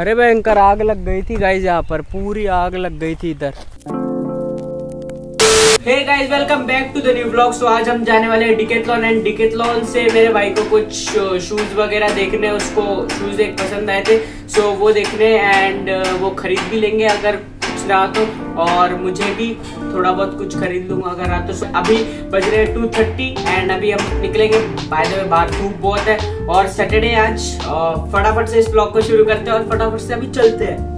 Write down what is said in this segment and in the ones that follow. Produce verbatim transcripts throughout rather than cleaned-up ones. अरे भयंकर आग लग गई थी गाइज, यहाँ पर पूरी आग लग गई थी इधर। Hey guys welcome back to the new blog. So आज हम जाने वाले हैं डिकेथलॉन एंड डिकेथलॉन से मेरे भाई को कुछ शूज वगैरह देखने, उसको शूज एक पसंद आए थे सो so, वो देखने एंड वो खरीद भी लेंगे अगर कुछ रहा तो, और मुझे भी थोड़ा बहुत कुछ खरीद लूंगा अगर रहा तो। so, अभी बज रहे हैं टू थर्टी एंड अभी हम निकलेंगे, बाय द वे बाहर धूप बहुत है और सैटरडे आज। फटाफट से इस ब्लॉग को शुरू करते हैं और फटाफट से अभी चलते हैं।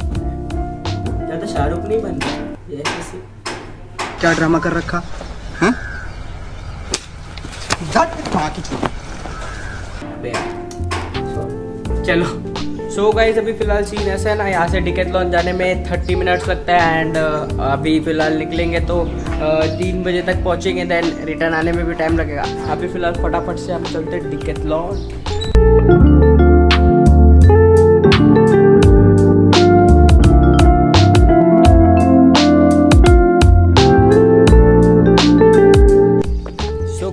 ज्यादा शाहरुख नहीं बनता, क्या ड्रामा कर रखा है? चलो सो so गाइज अभी फिलहाल सीन ऐसा है ना, यहाँ से डिकेथलॉन जाने में थर्टी मिनट्स लगता है एंड अभी फिलहाल निकलेंगे तो तीन बजे तक पहुँचेंगे, देन रिटर्न आने में भी टाइम लगेगा। अभी फिलहाल फटाफट से हम चलते हैं डिकेथलॉन।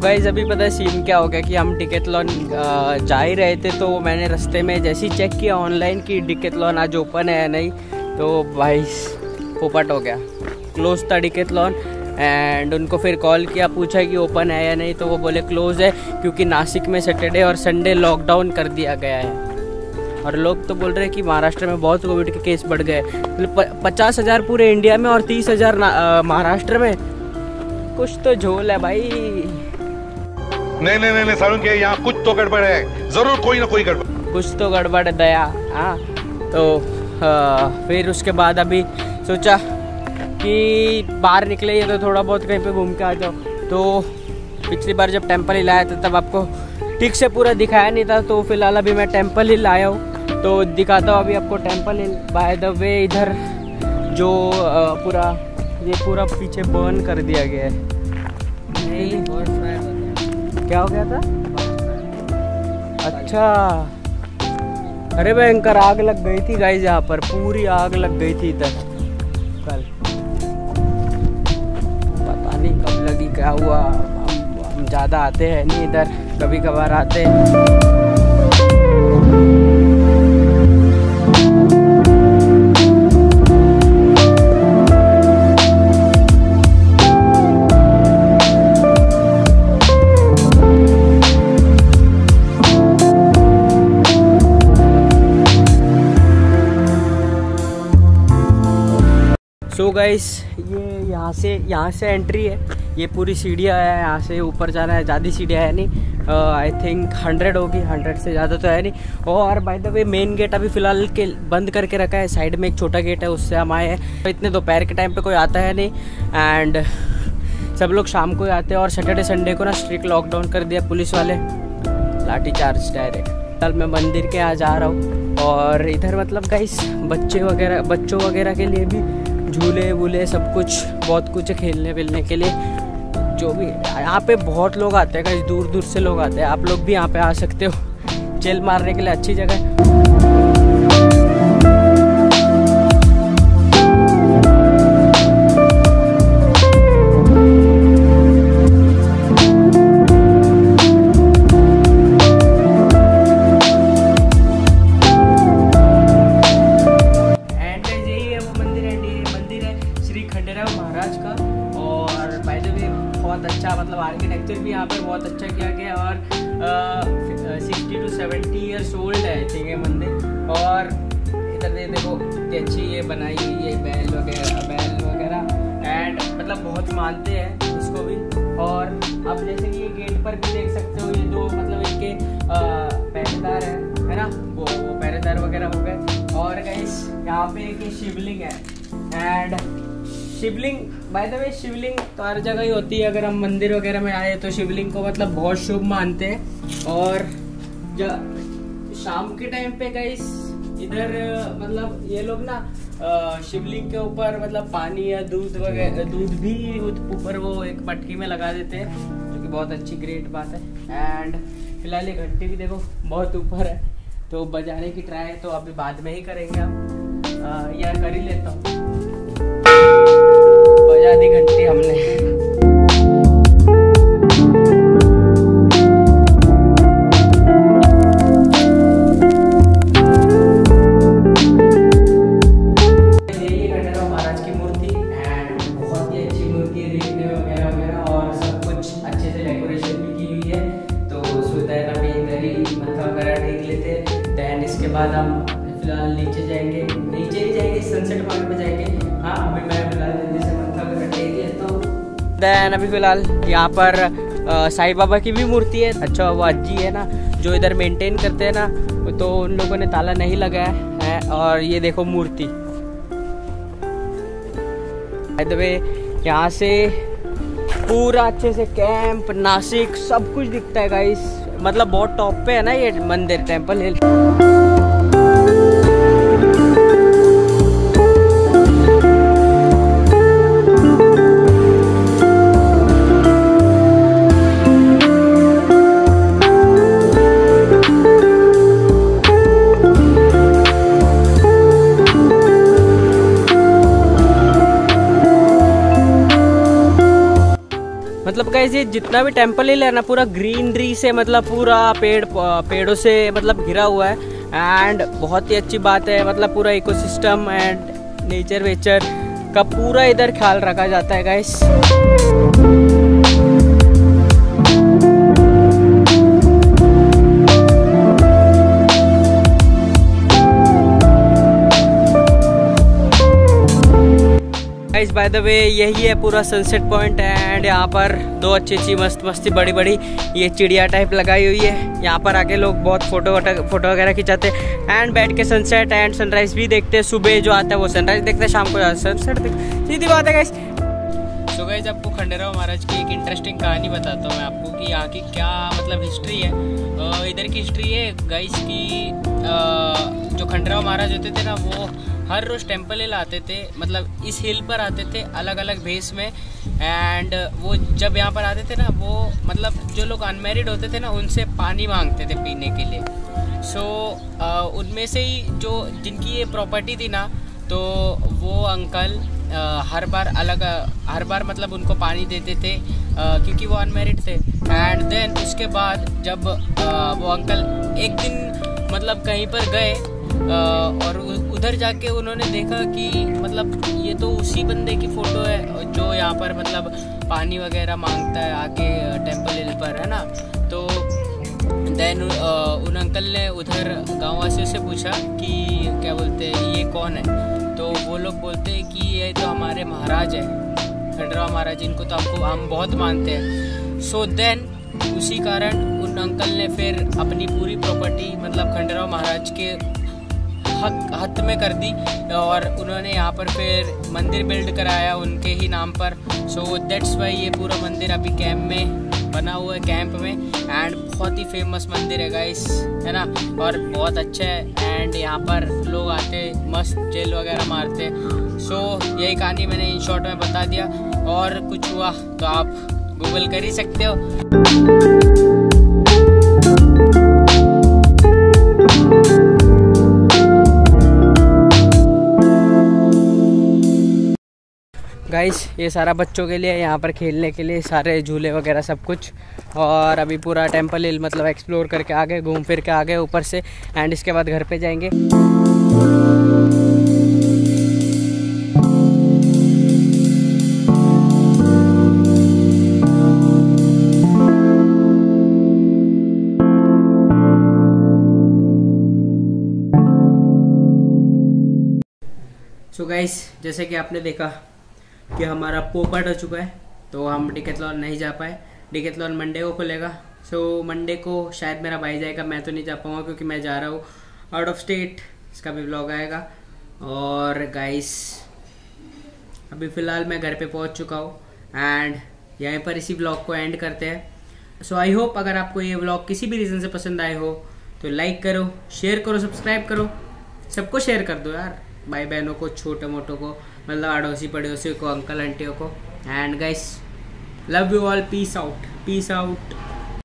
गाइज अभी पता है सीन क्या हो गया कि हम डिकेथलॉन जा ही रहे थे तो मैंने रास्ते में जैसे ही चेक किया ऑनलाइन कि डिकेथलॉन आज ओपन है या नहीं तो भाई पोपट हो गया, क्लोज था डिकेथलॉन। एंड उनको फिर कॉल किया, पूछा कि ओपन है या नहीं तो वो बोले क्लोज है क्योंकि नासिक में सैटरडे और संडे लॉकडाउन कर दिया गया है। और लोग तो बोल रहे हैं कि महाराष्ट्र में बहुत कोविड के केस बढ़ गए, मतलब पचास हज़ार पूरे इंडिया में और तीस हज़ार महाराष्ट्र में। कुछ तो झोल है भाई। नहीं नहीं नहीं सारुण के यहाँ कुछ तो गड़बड़ है, जरूर कोई ना कोई गड़बड़, कुछ तो गड़बड़ है दया। हाँ तो आ, फिर उसके बाद अभी सोचा कि बाहर निकले तो थोड़ा बहुत कहीं पे घूम के आ जाओ। तो पिछली बार जब टेम्पल हिल आया था तब आपको ठीक से पूरा दिखाया नहीं था, तो फिलहाल अभी मैं टेम्पल हिल आया हूँ तो दिखाता हूँ अभी आपको temple hill. By the way इधर जो आ, पूरा ये पूरा पीछे बर्न कर दिया गया है। क्या हो गया था? अच्छा अरे भयंकर आग लग गई थी गाइज, यहाँ पर पूरी आग लग गई थी इधर कल, पता नहीं कब लगी क्या हुआ। हम, हम ज्यादा आते हैं नहीं इधर, कभी कभार आते हैं। तो गाइस ये यहाँ से यहाँ से एंट्री है, ये पूरी सीढ़ियाँ है, यहाँ से ऊपर जाना है। ज़्यादा सीढ़ियाँ है नहीं, आई थिंक हंड्रेड होगी, हंड्रेड से ज़्यादा तो है नहीं। और by the way main gate अभी फ़िलहाल के बंद करके रखा है, साइड में एक छोटा गेट है उससे हम आए हैं। इतने दोपहर के टाइम पे कोई आता है नहीं एंड सब लोग शाम को ही आते हैं। और सैटरडे संडे को ना स्ट्रिक्ट लॉकडाउन कर दिया पुलिस वाले, लाठी चार्ज डायरेक्ट। कल मैं मंदिर के यहाँ जा रहा हूँ और इधर मतलब गाइस बच्चे वगैरह बच्चों वगैरह के लिए भी झूले वूले सब कुछ बहुत कुछ है खेलने वेलने के लिए। जो भी यहाँ पे बहुत लोग आते हैं गाइस, दूर दूर से लोग आते हैं, आप लोग भी यहाँ पे आ सकते हो चिल मारने के लिए, अच्छी जगह है। महाराज का और बाय द वे बहुत अच्छा, मतलब आर्किटेक्चर भी यहाँ पे बहुत अच्छा किया गया और sixty to seventy years old है ठीक है मंदिर। और इधर दे देखो अच्छी ये बनाई हुई है बैल वगैरह बैल वगैरह एंड मतलब बहुत मानते हैं इसको भी। और आप जैसे कि ये गेट पर भी देख सकते हो, ये दो मतलब इनके पहरेदार हैं है ना, वो वो पहरेदार वगैरह हो गए। और गाइस यहाँ पे एक शिवलिंग है एंड शिवलिंग बाय द वे शिवलिंग तो हर जगह ही होती है, अगर हम मंदिर वगैरह में आए तो शिवलिंग को मतलब बहुत शुभ मानते हैं। और शाम के टाइम पे गाइस इधर मतलब ये लोग ना शिवलिंग के ऊपर मतलब पानी या दूध वगैरह दूध भी ऊपर वो एक मटकी में लगा देते हैं, जो कि बहुत अच्छी ग्रेट बात है। एंड फिलहाल ये घंटी भी देखो बहुत ऊपर है तो बजाने की ट्राई तो अभी बाद में ही करेंगे हम, या कर ही लेता हूँ आधी घंटे हमने। फिलहाल नीचे जाएंगे, नीचे ही जाएंगे, सनसेट पॉइंट पे जाएंगे। हाँ अभी मैं फिलहाल जल्दी से मंथन रखेंगे तो देन अभी फिलहाल यहाँ पर साईं बाबा की भी मूर्ति है। अच्छा वो अज्जी है ना जो इधर मेंटेन करते हैं ना, तो उन लोगों ने ताला नहीं लगाया है। और ये देखो मूर्ति, यहाँ से पूरा अच्छे से कैंप नासिक सब कुछ दिखता है गाइस। मतलब बहुत टॉप पे है ना ये मंदिर टेम्पल हिल। मतलब गाइस ये जितना भी टेम्पल हिल है ना पूरा ग्रीनरी से, मतलब पूरा पेड़ पेड़ों से मतलब घिरा हुआ है। एंड बहुत ही अच्छी बात है, मतलब पूरा इकोसिस्टम एंड नेचर वेचर का पूरा इधर ख्याल रखा जाता है guys. Guys by the way यही है पूरा सनसेट पॉइंट। एंड यहाँ पर दो अच्छी अच्छी मस्त मस्ती बड़ी बड़ी ये चिड़िया टाइप लगाई हुई है। यहाँ पर आके लोग बहुत फोटो फोटो वगैरह खिंचाते हैं एंड बैठ के सनसेट एंड सनराइज भी देखते हैं। सुबह जो आता है वो सनराइज देखते हैं, शाम को सनसेट देखते। सीधी बात है गाइस। तो गाइस आपको खंडेराव महाराज की एक इंटरेस्टिंग कहानी बताता हूँ मैं आपको कि यहाँ की क्या मतलब हिस्ट्री है। इधर की हिस्ट्री है गाइस की जो खंडेराव महाराज होते थे ना वो हर रोज़ टेम्पल हिल आते थे, मतलब इस हिल पर आते थे अलग अलग भेस में। एंड वो जब यहाँ पर आते थे ना वो मतलब जो लोग अनमेरिड होते थे ना उनसे पानी मांगते थे पीने के लिए। सो so, उनमें से ही जो जिनकी ये प्रॉपर्टी थी ना तो वो अंकल आ, हर बार अलग हर बार मतलब उनको पानी देते थे आ, क्योंकि वो अनमेरिड थे। एंड देन उसके बाद जब आ, वो अंकल एक दिन मतलब कहीं पर गए और उधर जाके उन्होंने देखा कि मतलब ये तो उसी बंदे की फ़ोटो है जो यहाँ पर मतलब पानी वगैरह मांगता है आके टेम्पल हिल पर, है ना। तो देन उन अंकल ने उधर गाँव वासियों से पूछा कि क्या बोलते हैं ये कौन है, तो वो लोग बोलते हैं कि ये तो हमारे महाराज है खंडेराव महाराज, इनको तो हमको हम बहुत मानते हैं। सो so देन उसी कारण उन अंकल ने फिर अपनी पूरी प्रॉपर्टी मतलब खंडेराव महाराज के हक हथ में कर दी और उन्होंने यहाँ पर फिर मंदिर बिल्ड कराया उनके ही नाम पर। सो दैट्स वाई ये पूरा मंदिर अभी कैंप में बना हुआ है, कैंप में। एंड बहुत ही फेमस मंदिर है गाइस, है ना, और बहुत अच्छा है। एंड यहाँ पर लोग आते मस्त जेल वगैरह मारते। सो so, यही कहानी मैंने इन शॉर्ट में बता दिया। और कुछ हुआ तो आप गूगल कर ही सकते हो। गाइस ये सारा बच्चों के लिए, यहाँ पर खेलने के लिए सारे झूले वगैरह सब कुछ। और अभी पूरा टेम्पल हिल मतलब एक्सप्लोर करके आगे घूम फिर के आगे ऊपर से एंड इसके बाद घर पे जाएंगे। सो so गाइस जैसे कि आपने देखा कि हमारा पोपट हो चुका है तो हम डेकेथलॉन नहीं जा पाए। डेकेथलॉन मंडे को खुलेगा। सो मंडे को शायद मेरा भाई जाएगा, मैं तो नहीं जा पाऊँगा क्योंकि मैं जा रहा हूँ आउट ऑफ स्टेट। इसका भी ब्लॉग आएगा। और गाइस अभी फ़िलहाल मैं घर पे पहुँच चुका हूँ एंड यहीं पर इसी ब्लॉग को एंड करते हैं। सो आई होप अगर आपको ये ब्लॉग किसी भी रीज़न से पसंद आए हो तो लाइक करो, शेयर करो, सब्सक्राइब करो, सबको शेयर कर दो यार, भाई बहनों को, छोटे मोटों को, मतलब अड़ोसी पड़ोसी को, अंकल आंटियों को। And guys love you all, peace out, peace out.